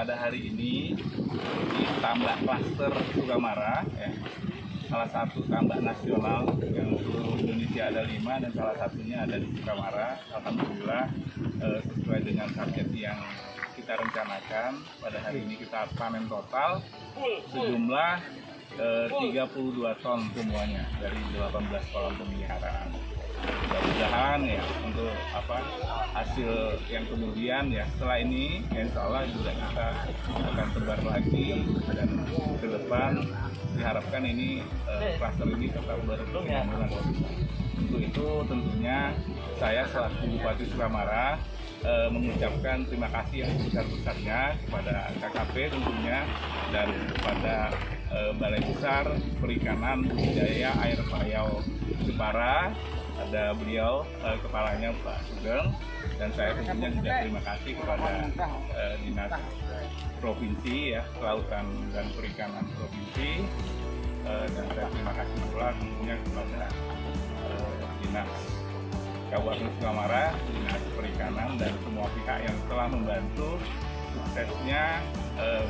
pada hari ini di tambak klaster Sukamara, salah satu tambak nasional yang seluruh Indonesia ada 5 dan salah satunya ada di Sukamara. Alhamdulillah sesuai dengan target yang kita rencanakan, pada hari ini kita panen total sejumlah 32 ton semuanya dari 18 kolam pemeliharaan. Mudah-mudahan ya untuk hasil yang kemudian ya setelah ini insya Allah juga kita akan tebar lagi, dan ke depan diharapkan ini klaster ini tetap berkembang. Untuk itu tentunya saya selaku Bupati Sukamara mengucapkan terima kasih yang sebesar-besarnya kepada KKP tentunya, dan kepada Balai Besar Perikanan Budi Jaya Air Payau Jepara, ada beliau kepalanya Pak Sugeng, dan saya tentunya juga terima kasih kepada Dinas Provinsi ya Kelautan dan Perikanan Provinsi, dan saya terima kasih pula tentunya kepada Dinas Kabupaten Sukamara, Dinas Perikanan, dan semua pihak yang telah membantu suksesnya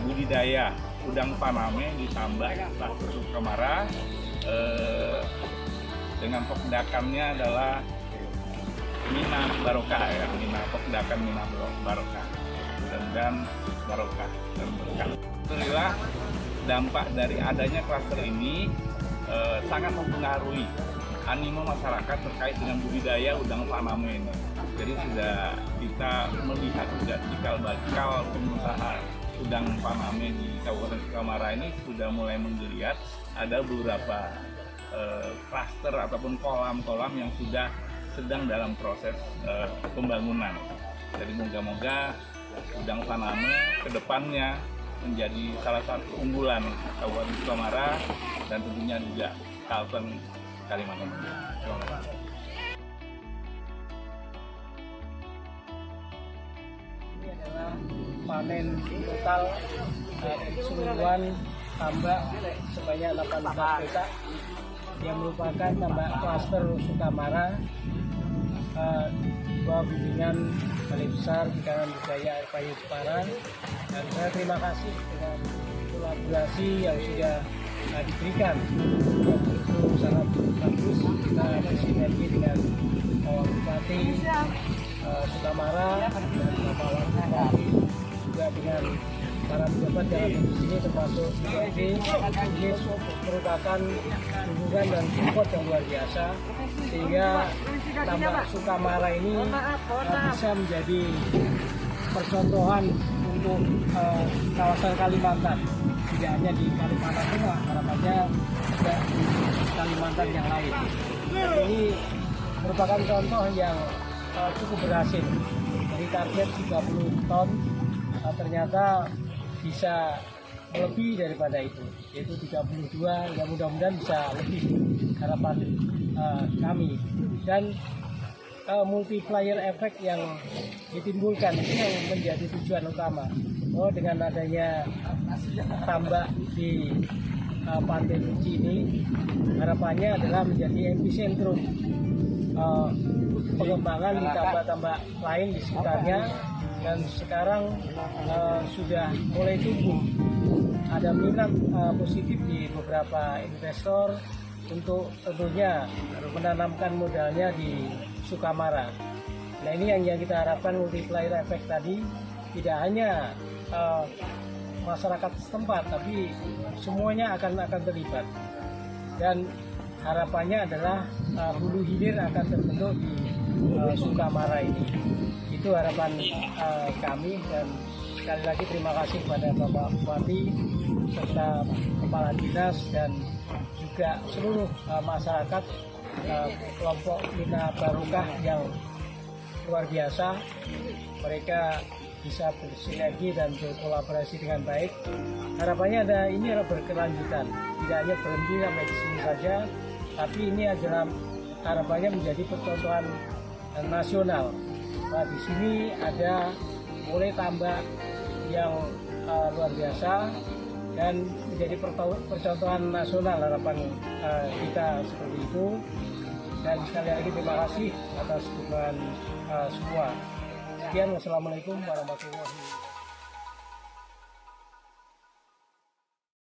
budidaya udang vaname di tambak klaster Sukamara. Dengan pokdakannya adalah Mina Barokah ya, Pokdakan Mina Barokah, dan barokah dan berkah. Alhamdulillah dampak dari adanya klaster ini sangat mempengaruhi animo masyarakat terkait dengan budidaya udang vaname ini. Jadi sudah kita melihat sudah cikal bakal pengusaha udang vaname di Kabupaten Sukamara ini sudah mulai menggeliat. Ada beberapa klaster ataupun kolam-kolam yang sudah sedang dalam proses pembangunan. Jadi moga-moga udang vaname kedepannya menjadi salah satu unggulan Kabupaten Sukamara dan tentunya juga Kalteng Kalimantan Utara. Ini adalah panen total keseluruhan tambak sebanyak 18 hektar yang merupakan tambak klaster Sukamara bawah bimbingan Balai Besar Perikanan Budi Jaya Air Payau Jepara, dan saya terima kasih dengan kolaborasi yang sudah diberikan. Itu sangat bagus, kita bersinergi dengan Pak Bupati Sukamara dan Bapak Wali juga dengan para pejabat dalam sini termasuk BPD. Ini merupakan dukungan dan support yang luar biasa sehingga tambak Sukamara ini bisa menjadi percontohan untuk kawasan Kalimantan, tidak hanya di Kalimantan Tengah, harapannya juga di Kalimantan yang lain. Ini merupakan contoh yang cukup berhasil, dari target 30 ton ternyata bisa lebih daripada itu, yaitu 32, yang mudah-mudahan bisa lebih harapan kami, dan multiplier efek yang ditimbulkan itu yang menjadi tujuan utama. Oh, dengan adanya tambak di Pantai Suci ini harapannya adalah menjadi epicentrum pengembangan tambak-tambak lain di sekitarnya, dan sekarang sudah mulai tumbuh. Ada minat positif di beberapa investor untuk tentunya menanamkan modalnya di Sukamara. Nah ini yang kita harapkan multiplier efek tadi, tidak hanya masyarakat setempat, tapi semuanya akan terlibat. Dan harapannya adalah hulu hilir akan terbentuk di Sukamara ini. Itu harapan kami, dan sekali lagi terima kasih kepada Bapak Bupati serta Kepala Dinas dan juga seluruh masyarakat kelompok Mina Barokah yang luar biasa. Mereka bisa bersinergi dan berkolaborasi dengan baik. Harapannya ini adalah berkelanjutan, tidak hanya berhenti sampai di sini saja, tapi ini adalah harapannya menjadi percontohan nasional. Nah, di sini ada mulai tambak yang luar biasa dan menjadi percontohan nasional, harapan kita seperti itu. Dan sekali lagi terima kasih atas dukungan semua. Sekian, wassalamualaikum warahmatullahi wabarakatuh.